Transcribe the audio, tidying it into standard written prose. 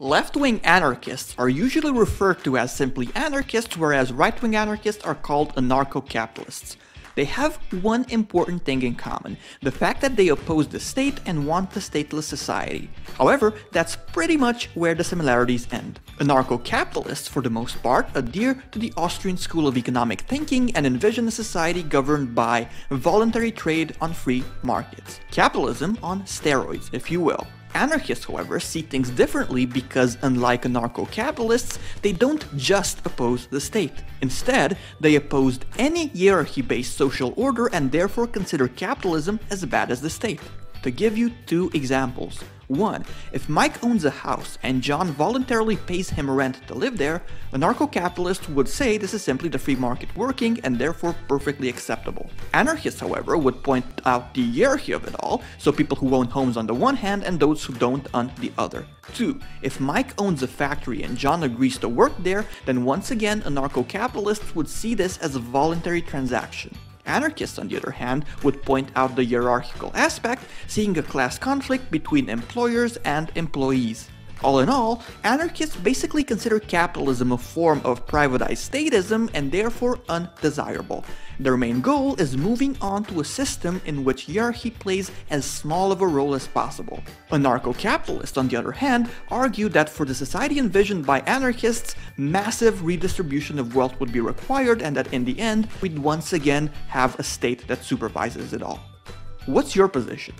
Left-wing anarchists are usually referred to as simply anarchists, whereas right-wing anarchists are called anarcho-capitalists. They have one important thing in common, the fact that they oppose the state and want a stateless society. However, that's pretty much where the similarities end. Anarcho-capitalists, for the most part, adhere to the Austrian school of economic thinking and envision a society governed by voluntary trade on free markets. Capitalism on steroids, if you will. Anarchists, however, see things differently because, unlike anarcho-capitalists, they don't just oppose the state. Instead, they opposed any hierarchy-based social order and therefore consider capitalism as bad as the state. To give you two examples. 1. If Mike owns a house and John voluntarily pays him rent to live there, anarcho-capitalists would say this is simply the free market working and therefore perfectly acceptable. Anarchists, however, would point out the hierarchy of it all, so people who own homes on the one hand and those who don't on the other. 2. If Mike owns a factory and John agrees to work there, then once again anarcho-capitalists would see this as a voluntary transaction. Anarchists, on the other hand, would point out the hierarchical aspect, seeing a class conflict between employers and employees. All in all, anarchists basically consider capitalism a form of privatized statism and therefore undesirable. Their main goal is moving on to a system in which hierarchy plays as small of a role as possible. Anarcho-capitalists, on the other hand, argue that for the society envisioned by anarchists, massive redistribution of wealth would be required and that in the end, we'd once again have a state that supervises it all. What's your position?